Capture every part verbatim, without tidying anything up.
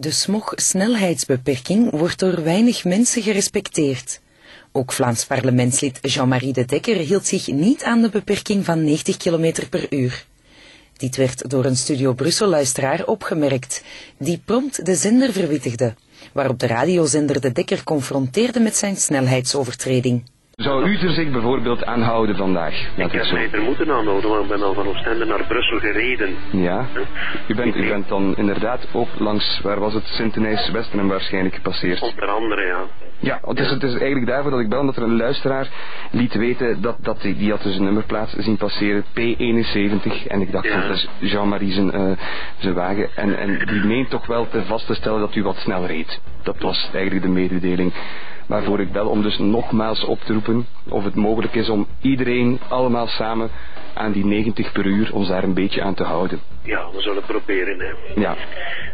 De smog-snelheidsbeperking wordt door weinig mensen gerespecteerd. Ook Vlaams parlementslid Jean-Marie Dedecker hield zich niet aan de beperking van negentig kilometer per uur. Dit werd door een Studio Brussel-luisteraar opgemerkt, die prompt de zender verwittigde, waarop de radiozender Dedecker confronteerde met zijn snelheidsovertreding. Zou u er zich bijvoorbeeld aan houden vandaag? Ik heb mij er moeten aanhouden, want ik ben al van Oostende naar Brussel gereden. Ja, u bent, u bent dan inderdaad ook langs, waar was het, Sint-Denijs-Westrem waarschijnlijk gepasseerd? Onder andere, ja. Ja, het is, het is eigenlijk daarvoor dat ik bel, omdat er een luisteraar liet weten dat, dat die, die had dus een nummerplaats zien passeren, P eenenzeventig, en ik dacht, ja, dat is Jean-Marie zijn, uh, zijn wagen, en, en die meent toch wel te vast te stellen dat u wat snel reed. Dat was eigenlijk de mededeling waarvoor ik bel, om dus nogmaals op te roepen of het mogelijk is om iedereen allemaal samen aan die negentig per uur ons daar een beetje aan te houden. Ja, we zullen het proberen, hè. Ja.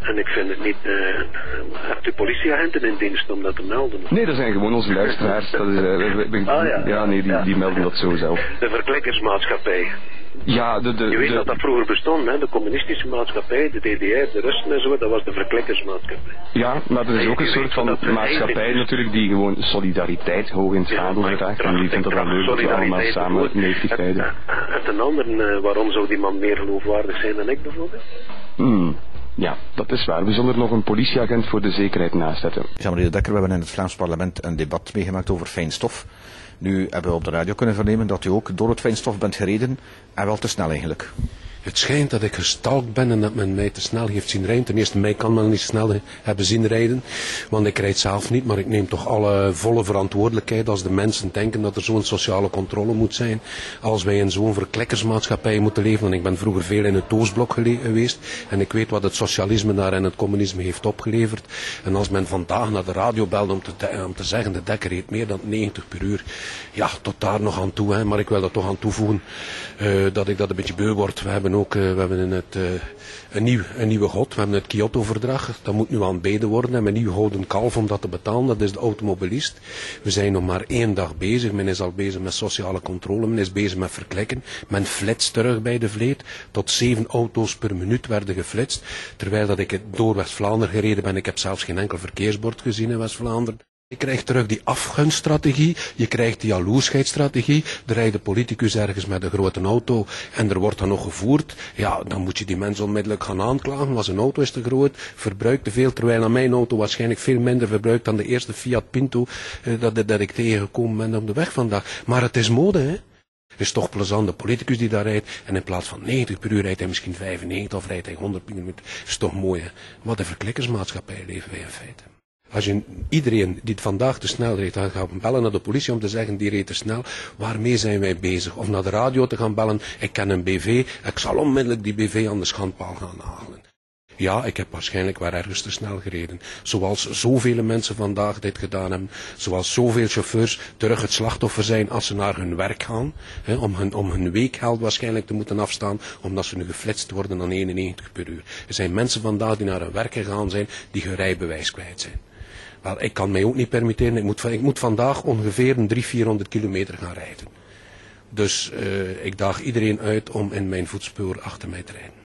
En ik vind het niet... Uh, hebt u politieagenten in dienst om dat te melden? Nee, dat zijn gewoon onze luisteraars. Dat is, uh, we, we, ah, ja. ja, nee, die, ja. die melden dat zo zelf. De verklikkersmaatschappij. Ja, de, de, je weet de, dat dat vroeger bestond, hè? De communistische maatschappij, de D D R, de Russen en zo, dat was de verklikkersmaatschappij. Ja, maar er is ook een soort van maatschappij natuurlijk die gewoon solidariteit hoog in het zadel draagt. En die vindt dat wel leuk dat we allemaal samen negentig rijden. En ten andere, waarom zou die man meer geloofwaardig zijn dan ik bijvoorbeeld? Hmm. Ja, dat is waar. We zullen er nog een politieagent voor de zekerheid naast zetten. Jean-Marie Dedecker, we hebben in het Vlaams parlement een debat meegemaakt over fijn stof. Nu hebben we op de radio kunnen vernemen dat u ook door het fijn stof bent gereden, en wel te snel eigenlijk. Het schijnt dat ik gestalkt ben en dat men mij te snel heeft zien rijden. Ten eerste, mij kan men niet snel hebben zien rijden, want ik rijd zelf niet, maar ik neem toch alle volle verantwoordelijkheid als de mensen denken dat er zo'n sociale controle moet zijn. Als wij in zo'n verklikkersmaatschappij moeten leven, en ik ben vroeger veel in het Oostblok geweest, en ik weet wat het socialisme daar en het communisme heeft opgeleverd. En als men vandaag naar de radio belde om te, om te zeggen, de Dedecker reed meer dan negentig per uur, ja, tot daar nog aan toe, hè. Maar ik wil er toch aan toevoegen uh, dat ik dat een beetje beu word. We hebben Ook, we hebben in het, een, nieuw, een nieuwe god, we hebben het Kyoto-verdrag, dat moet nu aanbeden worden en mijn nieuw houden kalf om dat te betalen, dat is de automobilist. We zijn nog maar één dag bezig, men is al bezig met sociale controle, men is bezig met verklekken, men flitst terug bij de vleet, tot zeven auto's per minuut werden geflitst, terwijl dat ik door West-Vlaanderen gereden ben, ik heb zelfs geen enkel verkeersbord gezien in West-Vlaanderen. Je krijgt terug die afgunststrategie, je krijgt die jaloersheidsstrategie, er rijdt de politicus ergens met een grote auto en er wordt dan nog gevoerd, ja, dan moet je die mensen onmiddellijk gaan aanklagen, want zijn auto is te groot, verbruikt te veel, terwijl aan mijn auto waarschijnlijk veel minder verbruikt dan de eerste Fiat Pinto eh, dat, dat ik tegengekomen ben op de weg vandaag. Maar het is mode, hè. Het is toch plezant, de politicus die daar rijdt, en in plaats van negentig per uur rijdt hij misschien vijfennegentig of rijdt hij honderd per minuut. Dat is toch mooi, hè. Wat een verklikkersmaatschappij leven wij in feite. Als je iedereen die vandaag te snel reed, dan gaat bellen naar de politie om te zeggen, die reed te snel, waarmee zijn wij bezig? Of naar de radio te gaan bellen, ik ken een B V, ik zal onmiddellijk die B V aan de schandpaal gaan nagelen. Ja, ik heb waarschijnlijk wel ergens te snel gereden. Zoals zoveel mensen vandaag dit gedaan hebben, zoals zoveel chauffeurs terug het slachtoffer zijn als ze naar hun werk gaan, hè, om hun, om hun weekgeld waarschijnlijk te moeten afstaan, omdat ze nu geflitst worden aan eenennegentig per uur. Er zijn mensen vandaag die naar hun werk gegaan zijn, die hun rijbewijs kwijt zijn. Wel, ik kan mij ook niet permitteren, ik moet, ik moet vandaag ongeveer een driehonderd, vierhonderd kilometer gaan rijden. Dus uh, ik daag iedereen uit om in mijn voetspoor achter mij te rijden.